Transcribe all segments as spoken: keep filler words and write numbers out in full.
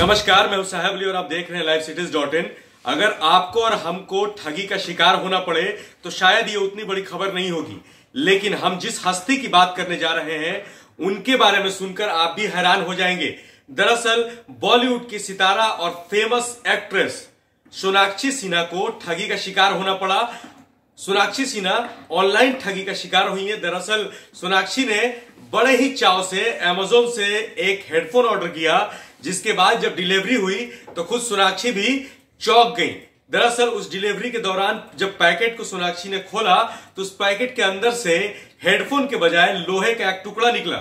नमस्कार, मैं हूं साहब अली और आप देख रहे हैं लाइव सिटीज डॉट इन। अगर आपको और हमको ठगी का शिकार होना पड़े तो शायद ये उतनी बड़ी खबर नहीं होगी, लेकिन हम जिस हस्ती की बात करने जा रहे हैं उनके बारे में सुनकर आप भी हैरान हो जाएंगे। दरअसल बॉलीवुड की सितारा और फेमस एक्ट्रेस सोनाक्षी सिन्हा को ठगी का शिकार होना पड़ा। सोनाक्षी सिन्हा ऑनलाइन ठगी का शिकार हुई है। दरअसल सोनाक्षी ने बड़े ही चाव से अमेज़न से एक हेडफोन ऑर्डर किया, जिसके बाद जब डिलीवरी हुई तो खुद सोनाक्षी भी चौंक गई। दरअसल उस डिलीवरी के दौरान जब पैकेट को सोनाक्षी ने खोला तो उस पैकेट के अंदर से हेडफोन के बजाय लोहे का एक टुकड़ा निकला।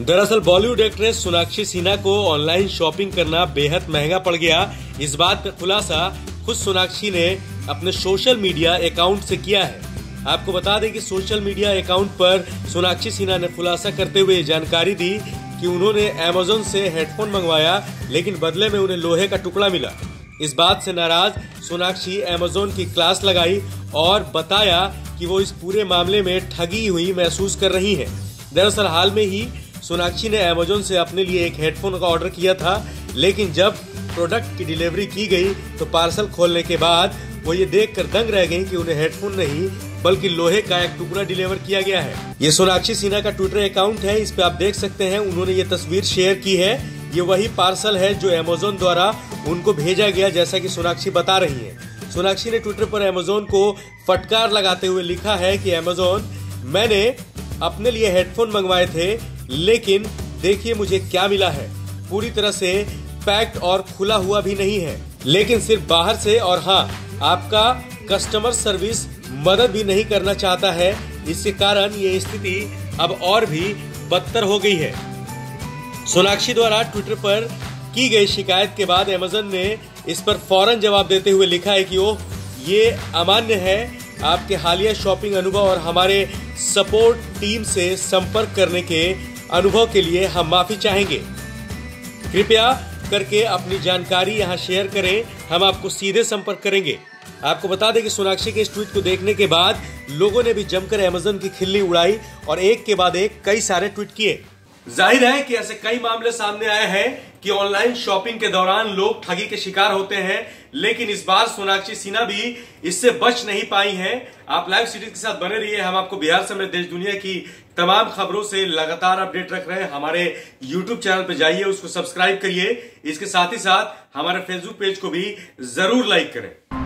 दरअसल बॉलीवुड एक्ट्रेस सोनाक्षी सिन्हा को ऑनलाइन शॉपिंग करना बेहद महंगा पड़ गया। इस बात का खुलासा खुद सोनाक्षी ने अपने सोशल मीडिया अकाउंट से किया है। आपको बता दें कि सोशल मीडिया अकाउंट पर सोनाक्षी सिन्हा ने खुलासा करते हुए जानकारी दी कि उन्होंने अमेज़न से हेडफोन मंगवाया, लेकिन बदले में उन्हें लोहे का टुकड़ा मिला। इस बात से नाराज सोनाक्षी अमेज़न की क्लास लगाई और बताया कि वो इस पूरे मामले में ठगी हुई महसूस कर रही है। दरअसल हाल में ही सोनाक्षी ने अमेज़न से अपने लिए एक हेडफोन का ऑर्डर किया था, लेकिन जब प्रोडक्ट की डिलीवरी की गई तो पार्सल खोलने के बाद वो ये देख कर दंग रह गई कि उन्हें हेडफोन नहीं बल्कि लोहे का एक टुकड़ा डिलीवर किया गया है। ये सोनाक्षी सिन्हा का ट्विटर अकाउंट है, इस पे आप देख सकते हैं। उन्होंने ये तस्वीर शेयर की है। ये वही पार्सल है जो अमेज़न द्वारा उनको भेजा गया, जैसा कि सोनाक्षी बता रही है। सोनाक्षी ने ट्विटर पर अमेज़न को फटकार लगाते हुए लिखा है कि अमेज़न, मैंने अपने लिए हेडफोन मंगवाए थे, लेकिन देखिए मुझे क्या मिला है। पूरी तरह से पैक्ड और खुला हुआ भी नहीं है, लेकिन सिर्फ बाहर से। और हाँ, आपका कस्टमर सर्विस मदद भी नहीं करना चाहता है। इसके कारण ये स्थिति अब और भी बदतर हो गई है। सोनाक्षी द्वारा ट्विटर पर की गई शिकायत के बाद अमेज़न ने इस पर फौरन जवाब देते हुए लिखा है कि ओह, ये अमान्य है। आपके हालिया शॉपिंग अनुभव और हमारे सपोर्ट टीम से संपर्क करने के अनुभव के लिए हम माफी चाहेंगे। कृपया करके अपनी जानकारी यहां शेयर करें, हम आपको सीधे संपर्क करेंगे। आपको बता दें कि सोनाक्षी के इस ट्वीट को देखने के बाद लोगों ने भी जमकर अमेज़न की खिल्ली उड़ाई और एक के बाद एक कई सारे ट्वीट किए। जाहिर है कि ऐसे कई मामले सामने आए हैं कि ऑनलाइन शॉपिंग के दौरान लोग ठगी के शिकार होते हैं, लेकिन इस बार सोनाक्षी सिन्हा भी इससे बच नहीं पाई हैं। आप लाइव सिटीज के साथ बने रहिए, हम आपको बिहार समेत देश दुनिया की तमाम खबरों से लगातार अपडेट रख रहे हैं। हमारे यूट्यूब चैनल पर जाइए, उसको सब्सक्राइब करिए। इसके साथ ही साथ हमारे फेसबुक पेज को भी जरूर लाइक करें।